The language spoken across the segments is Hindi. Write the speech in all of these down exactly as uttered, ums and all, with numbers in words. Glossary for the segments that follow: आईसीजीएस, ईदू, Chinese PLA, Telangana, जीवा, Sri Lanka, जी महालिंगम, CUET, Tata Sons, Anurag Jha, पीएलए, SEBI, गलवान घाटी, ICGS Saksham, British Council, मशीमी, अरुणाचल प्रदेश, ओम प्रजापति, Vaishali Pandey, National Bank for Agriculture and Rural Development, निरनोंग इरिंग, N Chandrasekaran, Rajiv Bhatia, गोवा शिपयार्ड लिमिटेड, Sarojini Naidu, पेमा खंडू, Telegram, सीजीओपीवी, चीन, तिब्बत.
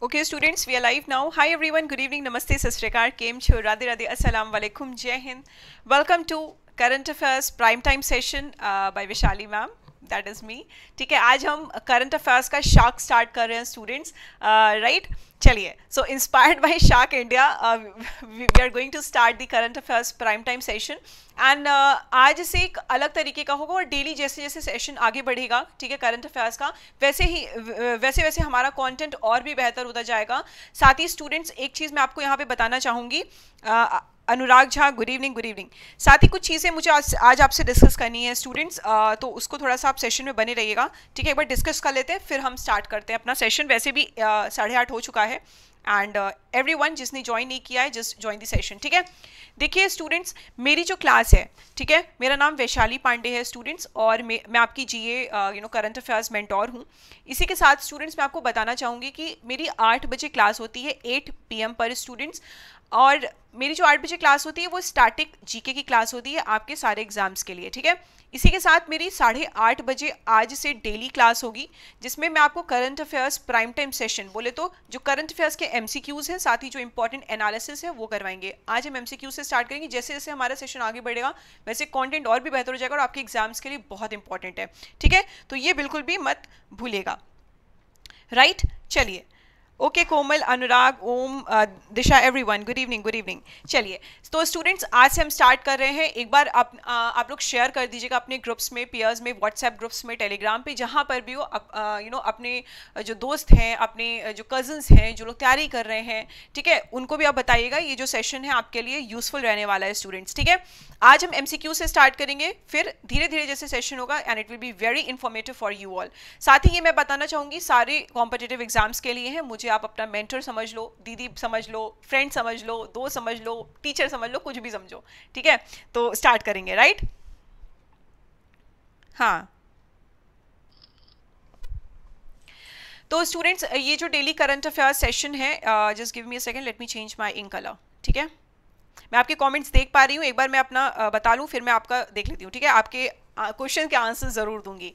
Okay students, we are live now. Hi everyone, good evening, namaste, sasrikar, kem chho, radhe radhe, assalamu alaikum, jai hind. Welcome to Current Affairs Prime Time Session uh, by Vishali ma'am. That is me. ठीक है, आज हम Current Affairs का शार्क start कर रहे हैं students, right? चलिए, so inspired by Shark India, uh, we are going to start the Current Affairs Prime Time Session. And uh, आज से एक अलग तरीके का होगा और डेली जैसे जैसे सेशन आगे बढ़ेगा, ठीक है, करंट अफेयर्स का, वैसे ही वैसे वैसे हमारा कंटेंट और भी बेहतर होता जाएगा. साथ ही स्टूडेंट्स, एक चीज़ मैं आपको यहाँ पे बताना चाहूँगी. uh, Anurag Jha, good evening good evening. साथ ही कुछ चीज़ें मुझे आज आज आपसे डिस्कस करनी है स्टूडेंट्स, तो उसको थोड़ा सा आप सेशन में बने रहिएगा, ठीक है. एक बार डिस्कस कर लेते हैं, फिर हम स्टार्ट करते हैं अपना सेशन. वैसे भी uh, साढ़े आठ हो चुका है. एंड एवरी वन जिसने ज्वाइन नहीं किया है, जस्ट ज्वाइन द सेशन, ठीक है. देखिए स्टूडेंट्स, मेरी जो क्लास है, ठीक है, मेरा नाम वैशाली पांडे है स्टूडेंट्स, और मैं मैं आपकी GA you know current affairs mentor हूँ. इसी के साथ स्टूडेंट्स मैं आपको बताना चाहूँगी कि मेरी आठ बजे क्लास होती है आठ पी एम पर स्टूडेंट्स, और मेरी जो आठ बजे क्लास होती है वो स्टैटिक जीके की क्लास होती है आपके सारे एग्जाम्स के लिए, ठीक है. इसी के साथ मेरी साढ़े आठ बजे आज से डेली क्लास होगी, जिसमें मैं आपको current affairs prime time session, बोले तो जो करंट अफेयर्स के एमसीक्यूज़ हैं, साथ ही जो इंपॉर्टेंट एनालिसिस है वो करवाएंगे. आज हम एमसीक्यू से स्टार्ट करेंगे. जैसे जैसे हमारा सेशन आगे बढ़ेगा वैसे कॉन्टेंट और भी बेहतर हो जाएगा और आपके एग्जाम्स के लिए बहुत इंपॉर्टेंट है, ठीक है. तो ये बिल्कुल भी मत भूलेगा, राइट. चलिए, okay okay, Komal, Anurag, Om, Disha, everyone good evening good evening. चलिए, तो स्टूडेंट्स आज से हम स्टार्ट कर रहे हैं. एक बार आप आ, आप लोग शेयर कर दीजिएगा अपने ग्रुप्स में, पीयर्स में, व्हाट्सएप ग्रुप्स में, टेलीग्राम पे, जहाँ पर भी हो. यू नो अपने जो दोस्त हैं, अपने जो कज़न्स हैं, जो लोग तैयारी कर रहे हैं, ठीक है, उनको भी आप बताइएगा ये जो सेशन है आपके लिए यूज़फुल रहने वाला है स्टूडेंट्स, ठीक है. आज हम एम सी क्यू से स्टार्ट करेंगे, फिर धीरे धीरे जैसे सेशन होगा, and it will be very informative for you all. साथ ही ये मैं बताना चाहूँगी, सारे कॉम्पिटिटिव एग्जाम्स के लिए हैं. मुझे आप अपना मेंटर समझ लो, दीदी समझ लो, फ्रेंड समझ लो, दोस्त समझ लो, टीचर समझ लो, कुछ भी समझो, ठीक है. तो स्टार्ट करेंगे, राइट. हाँ, तो स्टूडेंट्स ये जो डेली करंट अफेयर्स सेशन है, just give me a second, let me change my ink colour, ठीक है. मैं आपके कमेंट्स देख पा रही हूँ, एक बार मैं अपना uh, बता लूँ, फिर मैं आपका देख लेती हूँ, ठीक है. आपके क्वेश्चन के आंसर जरूर दूंगी,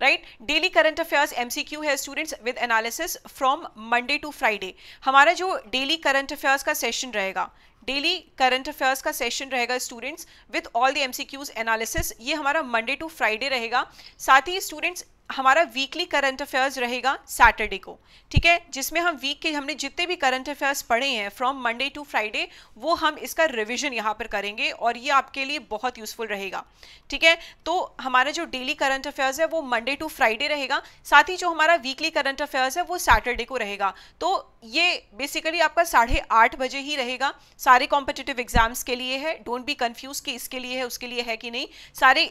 right. Daily current affairs MCQ है students with analysis from Monday to Friday. हमारा जो डेली करंट अफेयर्स का सेशन रहेगा, डेली करंट अफेयर्स का सेशन रहेगा students with all the MCQs analysis, ये हमारा मंडे टू फ्राइडे रहेगा. साथ ही स्टूडेंट्स हमारा वीकली करंट अफेयर्स रहेगा सैटरडे को, ठीक है, जिसमें हम वीक के हमने जितने भी करंट अफेयर्स पढ़े हैं फ्रॉम मंडे टू फ्राइडे, वो हम इसका रिवीजन यहाँ पर करेंगे और ये आपके लिए बहुत यूज़फुल रहेगा, ठीक है. तो हमारा जो डेली करंट अफेयर्स है वो मंडे टू फ्राइडे रहेगा. साथ ही जो हमारा वीकली करंट अफेयर्स है वो सैटरडे को रहेगा. तो ये बेसिकली आपका साढ़े आठ बजे ही रहेगा. सारे कॉम्पिटिटिव एग्जाम्स के लिए है, डोंट बी कन्फ्यूज कि इसके लिए है उसके लिए है कि नहीं, सारे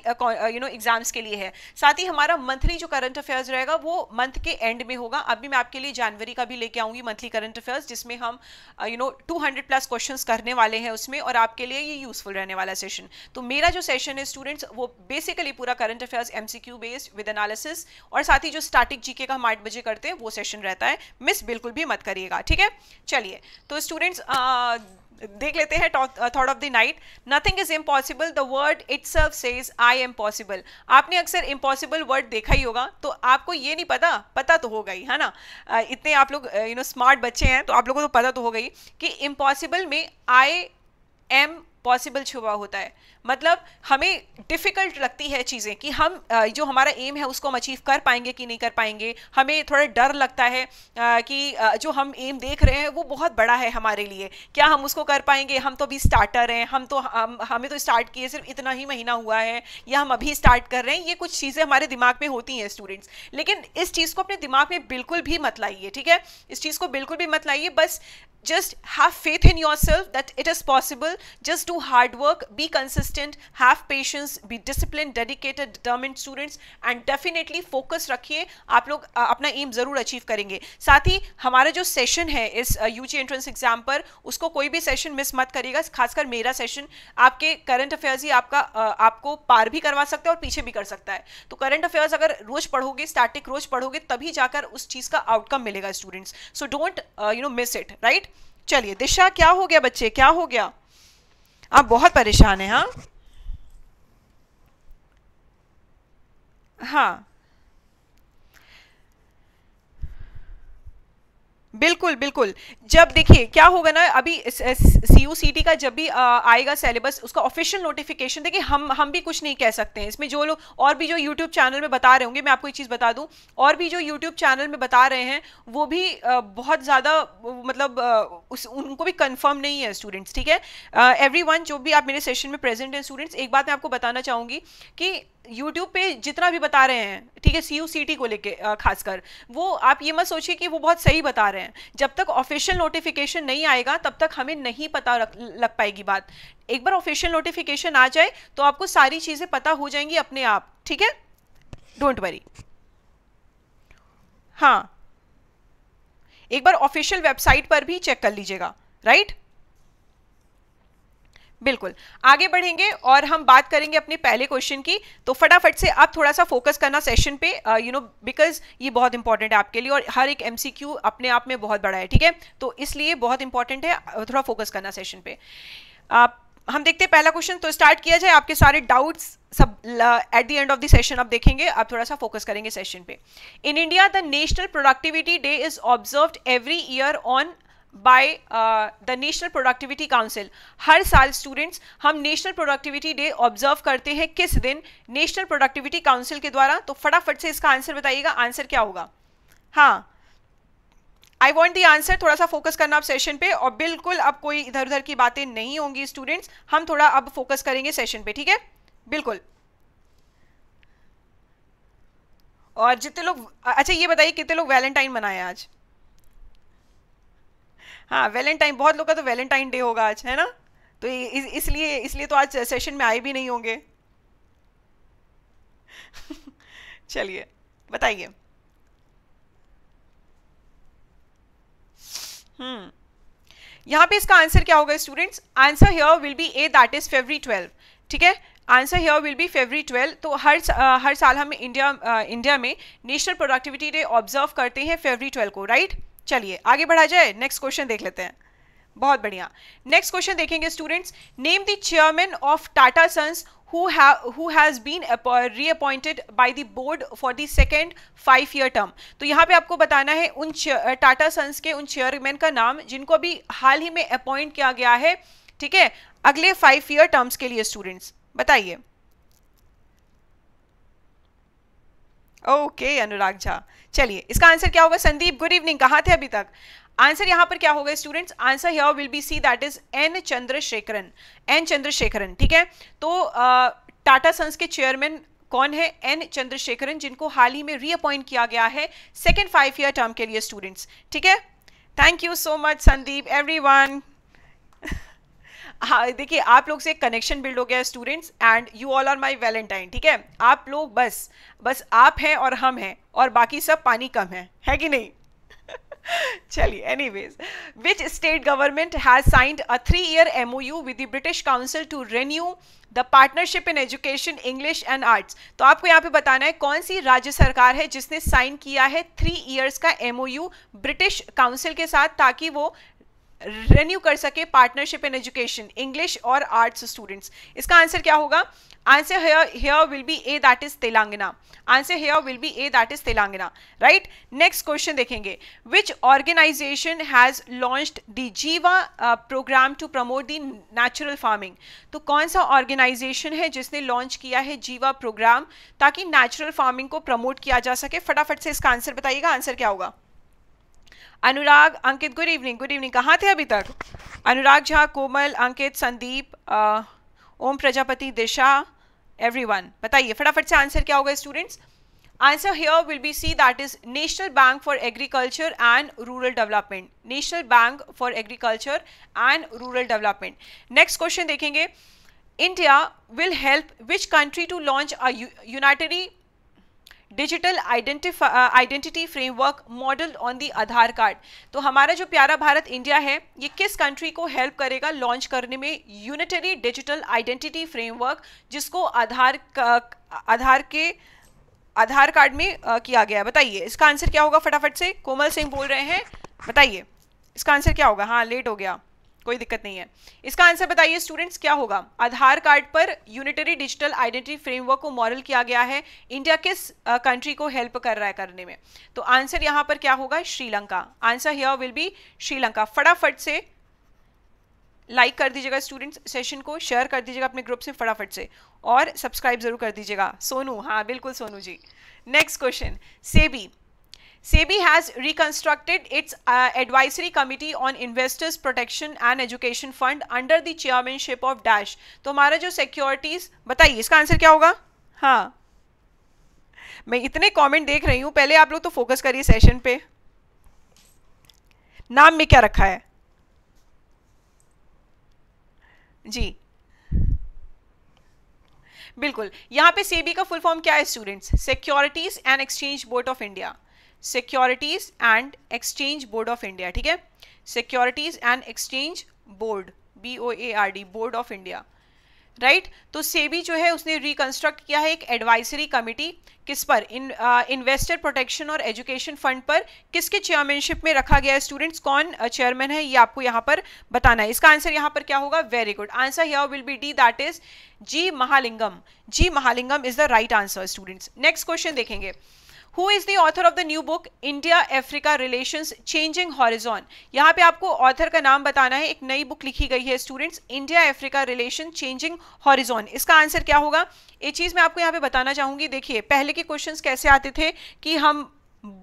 यू नो एग्जाम्स के लिए है. साथ ही हमारा मंथली जो करंट अफेयर्स रहेगा वो मंथ के एंड में होगा. अभी मैं आपके लिए जनवरी का भी लेके आऊंगी मंथली करंट अफेयर्स, जिसमें हम यू नो दो सौ प्लस क्वेश्चंस करने वाले हैं उसमें, और आपके लिए ये यूजफुल रहने वाला सेशन. तो मेरा जो सेशन है स्टूडेंट्स वो बेसिकली पूरा current affairs MCQ based with analysis, और साथ ही जो स्टैटिक जीके का हम आठ बजे करते हैं वो सेशन रहता है. मिस बिल्कुल भी मत करिएगा, ठीक है. चलिए, तो स्टूडेंट्स देख लेते हैं thought of the night. Nothing is impossible, the word itself says I am possible. आपने अक्सर इम्पॉसिबल वर्ड देखा ही होगा, तो आपको ये नहीं पता, पता तो होगा ही, है ना. uh, इतने आप लोग यू नो स्मार्ट बच्चे हैं तो आप लोगों को तो पता तो होगा ही कि इम्पॉसिबल में आई एम पॉसिबल छुपा होता है. मतलब हमें डिफ़िकल्ट लगती है चीज़ें कि हम जो हमारा एम है उसको हम अचीव कर पाएंगे कि नहीं कर पाएंगे. हमें थोड़ा डर लगता है कि जो हम एम देख रहे हैं वो बहुत बड़ा है हमारे लिए, क्या हम उसको कर पाएंगे, हम तो अभी स्टार्टर हैं, हम तो हम, हमें तो स्टार्ट किए सिर्फ इतना ही महीना हुआ है, या हम अभी स्टार्ट कर रहे हैं. ये कुछ चीज़ें हमारे दिमाग में होती हैं स्टूडेंट्स, लेकिन इस चीज़ को अपने दिमाग में बिल्कुल भी मत लाइए, ठीक है. इस चीज़ को बिल्कुल भी मत लाइए. बस just have faith in yourself that it is possible. Just do hard work, be consistent, have patience, be disciplined, dedicated, determined students, and definitely focus रखिए. आप लोग अपना aim ज़रूर achieve करेंगे. साथ ही हमारा जो session है इस U G entrance exam पर, उसको कोई भी session miss मत करिएगा. खासकर मेरा session आपके current affairs ही आपका आपको पार भी करवा सकता है और पीछे भी कर सकता है. तो current affairs अगर रोज़ पढ़ोगे, static रोज़ पढ़ोगे, तभी जाकर उस चीज़ का outcome मिलेगा students. So don't uh, you know miss it, right? चलिए दिशा, क्या हो गया बच्चे, क्या हो गया, आप बहुत परेशान हैं. हाँ हाँ बिल्कुल बिल्कुल। जब देखिए क्या होगा ना, अभी सीयूसीटी का जब भी आएगा सिलेबस, उसका ऑफिशियल नोटिफिकेशन, देखिए हम हम भी कुछ नहीं कह सकते हैं इसमें। जो लोग और भी जो यूट्यूब चैनल में बता रहे होंगे, मैं आपको एक चीज़ बता दूं, और भी जो यूट्यूब चैनल में बता रहे हैं वो भी बहुत ज़्यादा मतलब उस उनको भी कन्फर्म नहीं है स्टूडेंट्स, ठीक है। एवरी वन जो भी आप मेरे सेशन में प्रेजेंट हैं स्टूडेंट्स, एक बात मैं आपको बताना चाहूँगी कि YouTube पे जितना भी बता रहे हैं, ठीक है, C U C T को लेके खासकर, वो आप ये मत सोचिए कि वो बहुत सही बता रहे हैं। जब तक ऑफिशियल नोटिफिकेशन नहीं आएगा तब तक हमें नहीं पता लग पाएगी बात। एक बार ऑफिशियल नोटिफिकेशन आ जाए तो आपको सारी चीज़ें पता हो जाएंगी अपने आप, ठीक है, डोंट वरी। हाँ, एक बार ऑफिशियल वेबसाइट पर भी चेक कर लीजिएगा, राइट। बिल्कुल, आगे बढ़ेंगे और हम बात करेंगे अपने पहले क्वेश्चन की। तो फटाफट से आप थोड़ा सा फोकस करना सेशन पे, यू नो, बिकॉज ये बहुत इंपॉर्टेंट है आपके लिए और हर एक एमसीक्यू अपने आप में बहुत बड़ा है, ठीक है, तो इसलिए बहुत इंपॉर्टेंट है, थोड़ा फोकस करना सेशन पे। आप हम देखते हैं पहला क्वेश्चन, तो स्टार्ट किया जाए। आपके सारे डाउट्स सब at the end of the session आप देखेंगे, आप थोड़ा सा फोकस करेंगे सेशन पे। In India the national productivity day is observed every year on by the national productivity council. हर साल स्टूडेंट्स हम नेशनल प्रोडक्टिविटी डे ऑब्जर्व करते हैं, किस दिन? नेशनल प्रोडक्टिविटी काउंसिल के द्वारा। तो फटाफट से इसका आंसर बताइएगा, आंसर क्या होगा? हाँ, आई वॉन्ट द आंसर। थोड़ा सा फोकस करना आप सेशन पे, और बिल्कुल अब कोई इधर उधर की बातें नहीं होंगी स्टूडेंट्स, हम थोड़ा अब फोकस करेंगे सेशन पे, ठीक है, बिल्कुल। और जितने लोग, अच्छा ये बताइए कितने लोग वैलेंटाइन मनाए आज? हाँ, वैलेंटाइन, बहुत लोग का तो वैलेंटाइन डे होगा आज, है ना, तो इस, इसलिए इसलिए तो आज सेशन में आए भी नहीं होंगे। चलिए बताइए। हम्म यहाँ पे इसका आंसर क्या होगा students? Answer here will be A, that is February twelve, ठीक है, answer here will be February twelve. तो हर uh, हर साल हम इंडिया uh, इंडिया में नेशनल प्रोडक्टिविटी डे ऑब्जर्व करते हैं फरवरी ट्वेल्व को, राइट। चलिए आगे बढ़ा जाए, नेक्स्ट क्वेश्चन देख लेते हैं। बहुत बढ़िया, नेक्स्ट क्वेश्चन देखेंगे students. Name the chairman of Tata Sons who have who has been reappointed by the board for the second five year term। तो यहाँ पे आपको बताना है उन टाटा सन्स के उन चेयरमैन का नाम जिनको अभी हाल ही में अपॉइंट किया गया है, ठीक है, अगले फाइव ईयर टर्म्स के लिए स्टूडेंट्स, बताइए। Okay okay, Anurag Jha. चलिए इसका आंसर क्या होगा? संदीप गुड इवनिंग, कहाँ थे अभी तक? आंसर यहाँ पर क्या होगा students? Answer here will be C, that is N Chandrasekaran, N Chandrasekaran, ठीक है। तो टाटा सन्स के चेयरमैन कौन है? एन चंद्रशेखरन, जिनको हाल ही में रीअपॉइंट किया गया है सेकेंड फाइव ईयर टर्म के लिए स्टूडेंट्स, ठीक है। Thank you so much Sandeep, everyone. हाँ देखिए, आप लोग से एक कनेक्शन बिल्ड हो गया है students, and you all are my valentine, ठीक है। आप लोग बस बस आप हैं और हम हैं, और बाकी सब पानी कम है, है कि नहीं? चलिए, anyways, which state government has signed a three year MOU with the British Council to renew the partnership in education, English and arts. तो आपको यहाँ पे बताना है कौन सी राज्य सरकार है जिसने साइन किया है थ्री ईयर्स का एमओयू ब्रिटिश काउंसिल के साथ, ताकि वो रिन्यू कर सके पार्टनरशिप इन एजुकेशन, इंग्लिश और आर्ट्स स्टूडेंट्स। इसका आंसर क्या होगा? Answer here will be A, that is Telangana. Answer here will be A, that is Telangana, right. Next question देखेंगे। Which organisation has launched the जीवा programme to promote the natural farming. तो कौन सा ऑर्गेनाइजेशन है जिसने लॉन्च किया है जीवा प्रोग्राम, ताकि नेचुरल फार्मिंग को प्रमोट किया जा सके? फटाफट से इसका आंसर बताइएगा, आंसर क्या होगा? Anurag, Ankit good evening, good evening, कहाँ थे अभी तक? अनुराग झा, कोमल, अंकित, संदीप, ओम प्रजापति, दिशा, एवरीवन बताइए फटाफट से आंसर क्या होगा students? Answer here will be C, that is national bank for agriculture and rural development, national bank for agriculture and rural development. Next question देखेंगे। India will help which country to launch a unitary digital identity framework model on the Aadhaar card. तो हमारा जो प्यारा भारत इंडिया है, ये किस कंट्री को हेल्प करेगा लॉन्च करने में यूनिटरी डिजिटल आइडेंटिटी फ्रेमवर्क, जिसको आधार आधार के आधार कार्ड में किया गया है? बताइए इसका आंसर क्या होगा फटाफट से। कोमल सिंह बोल रहे हैं, बताइए इसका आंसर क्या होगा। हाँ, लेट हो गया, कोई दिक्कत नहीं है। इसका आंसर बताइए स्टूडेंट्स क्या होगा। आधार कार्ड पर यूनिटरी डिजिटल आइडेंटिटी फ्रेमवर्क को मॉडल किया गया है। इंडिया किस कंट्री को हेल्प कर रहा है करने में? तो आंसर यहाँ पर क्या होगा? Sri Lanka. Answer here will be Sri Lanka. फटाफट से लाइक like कर दीजिएगा स्टूडेंट्स सेशन को, शेयर कर दीजिएगा अपने ग्रुप से फटाफट से, और सब्सक्राइब जरूर कर दीजिएगा। सोनू, हाँ बिल्कुल Sonu ji. Next question, SEBI SEBI has reconstructed its advisory committee on investors protection and education fund under the chairmanship of dash. तो हमारा जो सिक्योरिटीज, बताइए इसका आंसर क्या होगा। हाँ मैं इतने कमेंट देख रही हूँ, पहले आप लोग तो फोकस करिए सेशन पे। नाम में क्या रखा है जी? बिल्कुल, यहाँ पे सेबी का फुल फॉर्म क्या है students? Securities and exchange board of India. Securities and exchange board of India, ठीक है। Securities and exchange board, B O A R D, board of India, right. तो सेबी जो है उसने रिकंस्ट्रक्ट किया है एक एडवाइजरी कमिटी, किस पर? इन इन्वेस्टर प्रोटेक्शन और एजुकेशन फंड पर। किसके चेयरमैनशिप में रखा गया है स्टूडेंट्स? कौन चेयरमैन है ये आपको यहाँ पर बताना है। इसका आंसर यहाँ पर क्या होगा? Very good, answer here will be D, that is जी महालिंगम। जी महालिंगम is the right answer students. Next question देखेंगे, who is the author of the new book India Africa relations changing horizon. यहाँ पे आपको ऑथर का नाम बताना है। एक नई बुक लिखी गई है students, India Africa relation changing horizon. इसका आंसर क्या होगा? ये चीज़ मैं आपको यहाँ पे बताना चाहूँगी। देखिए पहले के क्वेश्चंस कैसे आते थे कि हम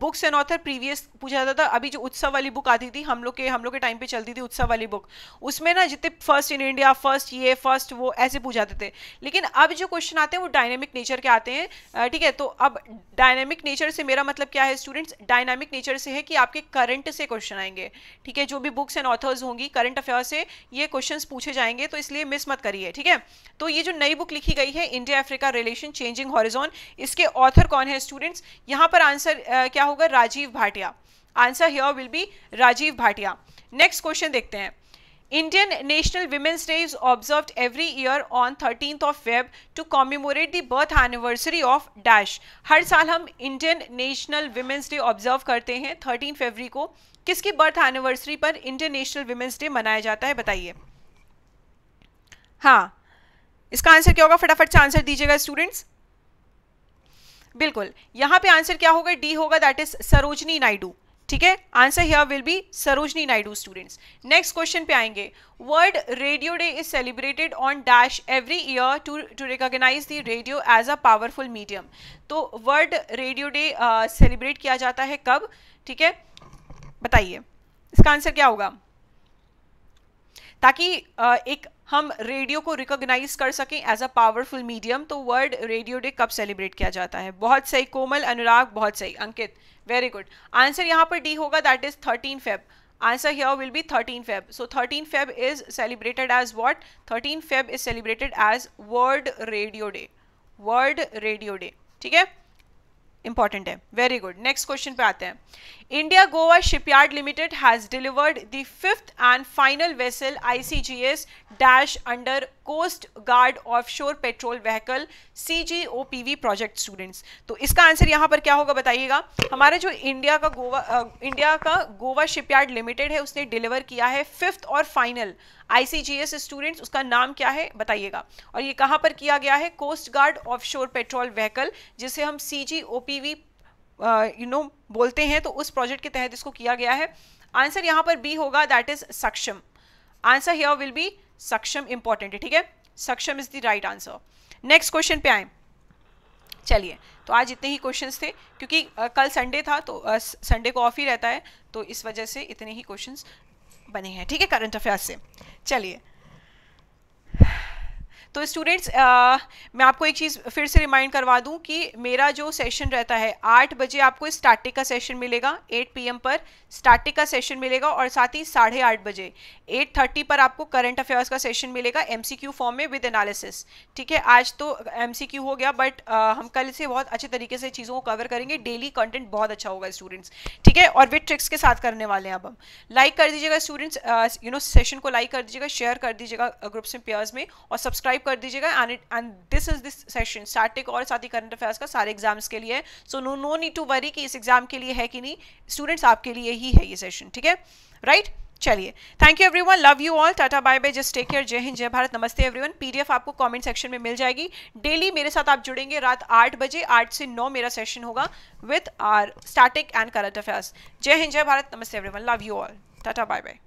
बुक्स एंड ऑथर प्रीवियस पूछा जाता था। अभी जो उत्सव वाली बुक आती थी, हम लोग के हम लोग के टाइम पे चलती थी उत्सव वाली बुक, उसमें ना जितने फर्स्ट इन इंडिया, फर्स्ट ये, फर्स्ट वो, ऐसे पूछ जाते थे। लेकिन अब जो क्वेश्चन आते हैं वो डायनेमिक नेचर के आते हैं, ठीक है। तो अब डायनेमिक नेचर से मेरा मतलब क्या है स्टूडेंट्स? डायनामिक नेचर से है कि आपके करंट से क्वेश्चन आएंगे, ठीक है। जो भी बुक्स एंड ऑथर्स होंगी करंट अफेयर से ये क्वेश्चन पूछे जाएंगे, तो इसलिए मिस मत करिए, ठीक है। तो ये जो नई बुक लिखी गई है India Africa relation changing horizon, इसके ऑथर कौन है स्टूडेंट्स? यहाँ पर आंसर क्या होगा? Rajiv Bhatia. Answer here will be Rajiv Bhatia. Next question देखते हैं, Indian national women's day is observed every year on thirteenth of Feb to commemorate the birth anniversary of dash. हर साल हम Indian national women's day observe करते हैं थर्टीन फरवरी को। किसकी बर्थ एनिवर्सरी पर इंडियन नेशनल विमेंस डे मनाया जाता है? बताइए। हाँ इसका आंसर क्या होगा? फटाफट से आंसर दीजिएगा स्टूडेंट्स। बिल्कुल, यहाँ पे आंसर क्या होगा? डी होगा, दैट इज सरोजनी नायडू, ठीक है। Answer here will be Sarojini Naidu students. Next question पे आएंगे, world radio day is celebrated on dash every year to to recognise the radio as a powerful medium. तो वर्ल्ड रेडियो डे सेलिब्रेट किया जाता है कब, ठीक है? बताइए इसका आंसर क्या होगा, ताकि uh, एक हम रेडियो को रिकॉग्नाइज कर सकें एज अ पावरफुल मीडियम। तो वर्ल्ड रेडियो डे कब सेलिब्रेट किया जाता है? बहुत सही कोमल, अनुराग बहुत सही, अंकित वेरी गुड। आंसर यहाँ पर डी होगा, that is thirteen Feb. Answer here will be thirteen Feb. So thirteen Feb is celebrated as what? Thirteen Feb is celebrated as world radio day. World radio day, ठीक है, इंपॉर्टेंट है, वेरी गुड। नेक्स्ट क्वेश्चन पे आते हैं, India गोवा शिपयार्ड लिमिटेड has delivered the fifth and final vessel आईसीजीएस dash under coast guard offshore patrol vehicle सीजीओपीवी project students. तो इसका आंसर यहाँ पर क्या होगा? बताइएगा। हमारा जो इंडिया का गोवा आ, इंडिया का गोवा शिपयार्ड लिमिटेड है, उसने डिलीवर किया है फिफ्थ और फाइनल आईसीजीएस स्टूडेंट्स। उसका नाम क्या है बताइएगा, और ये कहाँ पर किया गया है? Coast guard offshore patrol vehicle, जिसे हम सीजीओपीवी यू नो बोलते हैं, तो उस प्रोजेक्ट के तहत इसको किया गया है। आंसर यहाँ पर बी होगा, that is Saksham. Answer here will be Saksham, important है, ठीक है, Saksham is the right answer. Next question पे आए, चलिए तो आज इतने ही क्वेश्चंस थे, क्योंकि uh, कल संडे था, तो संडे uh, को ऑफ ही रहता है, तो इस वजह से इतने ही क्वेश्चंस बने हैं, ठीक है, करंट अफेयर्स से। चलिए तो स्टूडेंट्स uh, मैं आपको एक चीज़ फिर से रिमाइंड करवा दूं कि मेरा जो सेशन रहता है आठ बजे आपको स्टैटिक का सेशन मिलेगा, आठ पी एम पर स्टैटिक का सेशन मिलेगा, और साथ ही साढ़े आठ बजे एट थर्टी पर आपको करंट अफेयर्स का सेशन मिलेगा एमसीक्यू फॉर्म में विद एनालिसिस, ठीक है। आज तो एमसीक्यू हो गया, बट uh, हम कल से बहुत अच्छे तरीके से चीज़ों को कवर करेंगे, डेली कंटेंट बहुत अच्छा होगा स्टूडेंट्स, ठीक है, और विद ट्रिक्स के साथ करने वाले हैं। अब हम लाइक कर दीजिएगा स्टूडेंट्स, यू नो सेशन को लाइक कर दीजिएगा, शेयर कर दीजिएगा ग्रुप्स में, पेयर्स में, और सब्सक्राइब कर दीजिएगा। And and this is this session static और साथ ही करंट अफेयर्स का सारे एग्जाम्स के लिए, so no no need to worry कि इस एग्जाम के लिए है कि नहीं, स्टूडेंट्स आपके लिए ही है ये सेशन, ठीक है, राइट right? चलिए, thank you everyone, love you all, tata bye bye, just take care, जय हिंद जय भारत, नमस्ते एवरीवन। पीडीएफ आपको कमेंट सेक्शन में मिल जाएगी। डेली मेरे साथ आप जुड़ेंगे रात आठ बजे, आठ से नौ मेरा सेशन होगा with our static and current affairs. जय हिंद जय भारत, नमस्ते everyone, love you all, tata bye bye.